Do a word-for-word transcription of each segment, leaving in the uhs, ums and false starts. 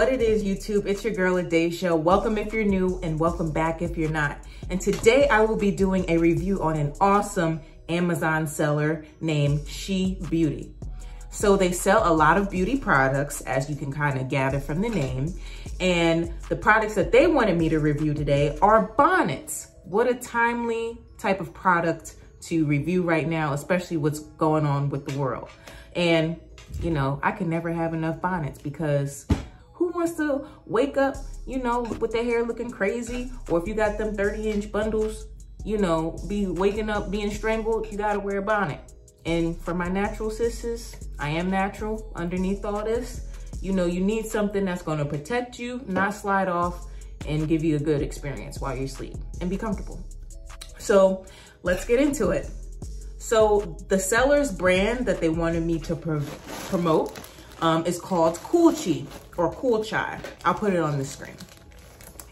What it is, YouTube, it's your girl Adashia. Welcome if you're new and welcome back if you're not. And today I will be doing a review on an awesome Amazon seller named She Beauty. So they sell a lot of beauty products, as you can kind of gather from the name. And the products that they wanted me to review today are bonnets. What a timely type of product to review right now, especially what's going on with the world. And, you know, I can never have enough bonnets because who wants to wake up, you know, with their hair looking crazy? Or if you got them thirty inch bundles, you know, be waking up being strangled, you gotta wear a bonnet. And for my natural sisters, I am natural underneath all this. You know, you need something that's gonna protect you, not slide off, and give you a good experience while you sleep and be comfortable. So let's get into it. So the seller's brand that they wanted me to pr promote um, is called COOLCHI or COOLCHI. I'll put it on the screen.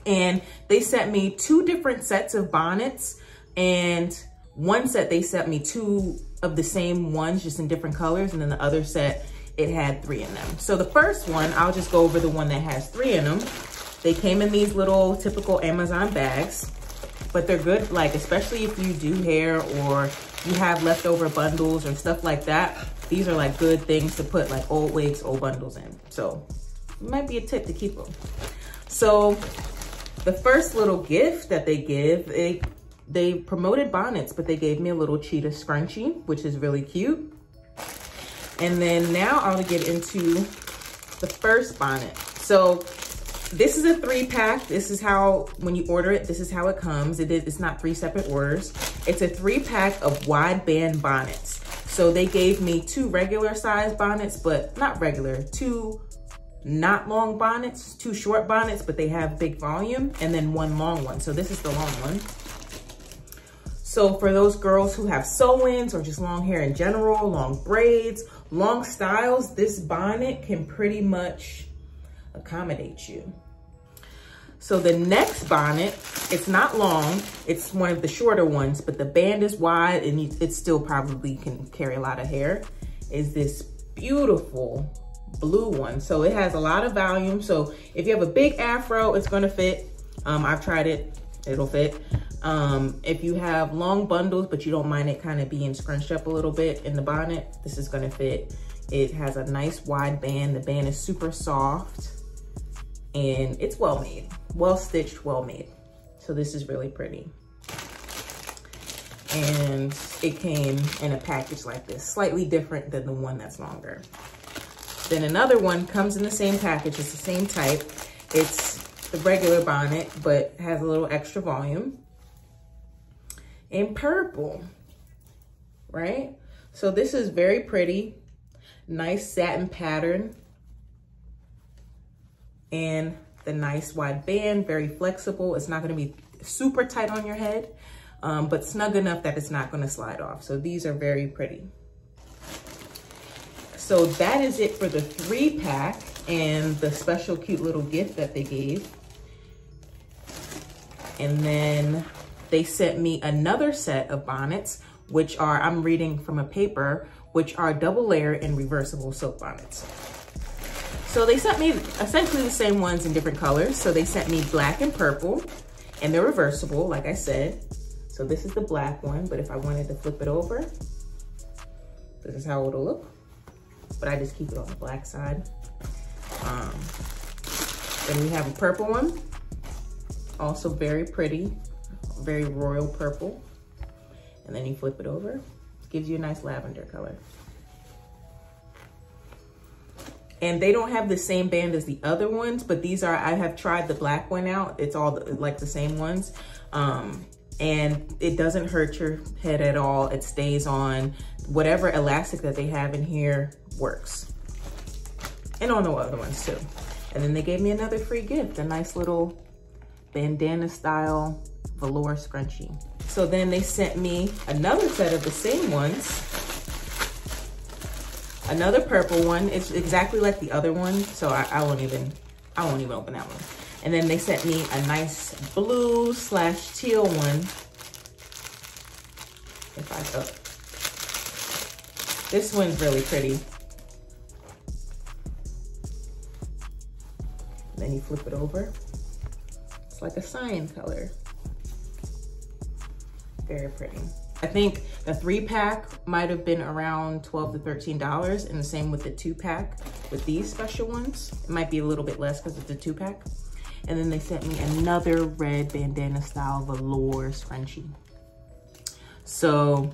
And they sent me two different sets of bonnets, and one set they sent me two of the same ones, just in different colors. And then the other set, it had three in them. So the first one, I'll just go over the one that has three in them. They came in these little typical Amazon bags, but they're good, like, especially if you do hair or you have leftover bundles or stuff like that. These are like good things to put like old wigs, old bundles in. So it might be a tip to keep them. So the first little gift that they give, they, they promoted bonnets, but they gave me a little cheetah scrunchie, which is really cute. And then now I'll get into the first bonnet. So this is a three pack. This is how, when you order it, this is how it comes. It is, it's not three separate orders. It's a three pack of wideband bonnets. So they gave me two regular size bonnets, but not regular, two not long bonnets, two short bonnets, but they have big volume, and then one long one. So this is the long one. So for those girls who have sew-ins or just long hair in general, long braids, long styles, this bonnet can pretty much accommodate you. So the next bonnet, it's not long, it's one of the shorter ones, but the band is wide and you, it still probably can carry a lot of hair, is this beautiful blue one. So it has a lot of volume. So if you have a big afro, it's gonna fit. Um, I've tried it, it'll fit. Um, if you have long bundles, but you don't mind it kind of being scrunched up a little bit in the bonnet, this is gonna fit. It has a nice wide band. The band is super soft and it's well made, well stitched, well made. So this is really pretty. And it came in a package like this, slightly different than the one that's longer. Then another one comes in the same package. It's the same type. It's the regular bonnet, but has a little extra volume. In purple, right? So this is very pretty. Nice satin pattern. And the nice wide band, very flexible. It's not gonna be super tight on your head, um, but snug enough that it's not gonna slide off. So these are very pretty. So that is it for the three pack and the special cute little gift that they gave. And then they sent me another set of bonnets, which are, I'm reading from a paper, which are double layer and reversible silk bonnets. So they sent me essentially the same ones in different colors. So they sent me black and purple, and they're reversible, like I said. So this is the black one, but if I wanted to flip it over, this is how it'll look. But I just keep it on the black side. Um, then we have a purple one, also very pretty, very royal purple. And then you flip it over, it gives you a nice lavender color. And they don't have the same band as the other ones, but these are, I have tried the black one out. It's all the, like the same ones. Um, and it doesn't hurt your head at all. It stays on. Whatever elastic that they have in here works. And on the other ones too. And then they gave me another free gift, a nice little bandana style velour scrunchie. So then they sent me another set of the same ones. Another purple one. It's exactly like the other one. So I, I won't even, I won't even open that one. And then they sent me a nice blue slash teal one. If I up. This one's really pretty. and you flip it over. It's like a cyan color. Very pretty. I think the three pack might have been around twelve to thirteen dollars, and the same with the two pack with these special ones. It might be a little bit less because it's a two pack. And then they sent me another red bandana style velour scrunchie. So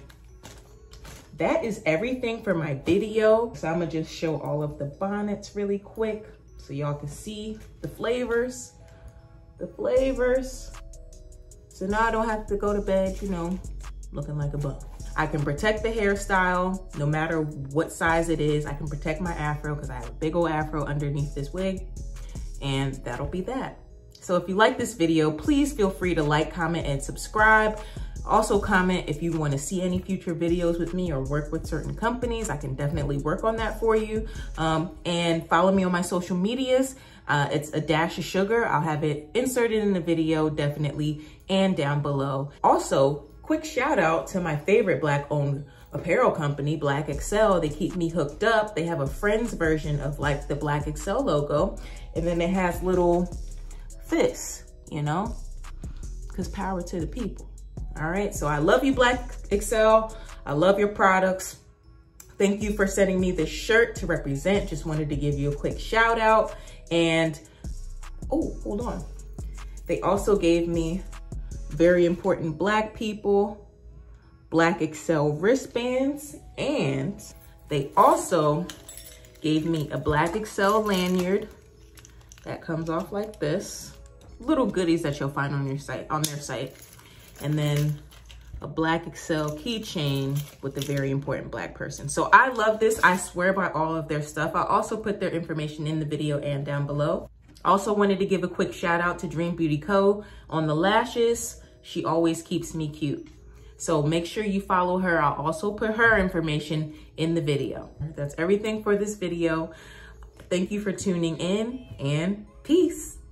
that is everything for my video. So I'm gonna just show all of the bonnets really quick so y'all can see the flavors, the flavors. So now I don't have to go to bed, you know, looking like a bug. I can protect the hairstyle no matter what size it is. I can protect my afro because I have a big old afro underneath this wig, and that'll be that. So if you like this video, please feel free to like, comment, and subscribe. Also comment if you want to see any future videos with me or work with certain companies. I can definitely work on that for you. Um, and follow me on my social medias. Uh, it's a dash of sugar. I'll have it inserted in the video definitely and down below. Also, quick shout out to my favorite Black owned apparel company, B L K E X C L. They keep me hooked up. They have a friend's version of like the B L K E X C L logo. And then it has little fists, you know, because power to the people. All right, so I love you, B L K E X C L. I love your products. Thank you for sending me this shirt to represent. Just wanted to give you a quick shout out. And, oh, hold on. They also gave me very important Black people, B L K E X C L wristbands, and they also gave me a B L K E X C L lanyard that comes off like this. Little goodies that you'll find on your site, on their site. And then a B L K E X C L keychain with a very important Black person. So I love this. I swear by all of their stuff. I also put their information in the video and down below. Also wanted to give a quick shout out to Dream Beauty Co. on the lashes. She always keeps me cute. So make sure you follow her. I'll also put her information in the video. That's everything for this video. Thank you for tuning in, and peace.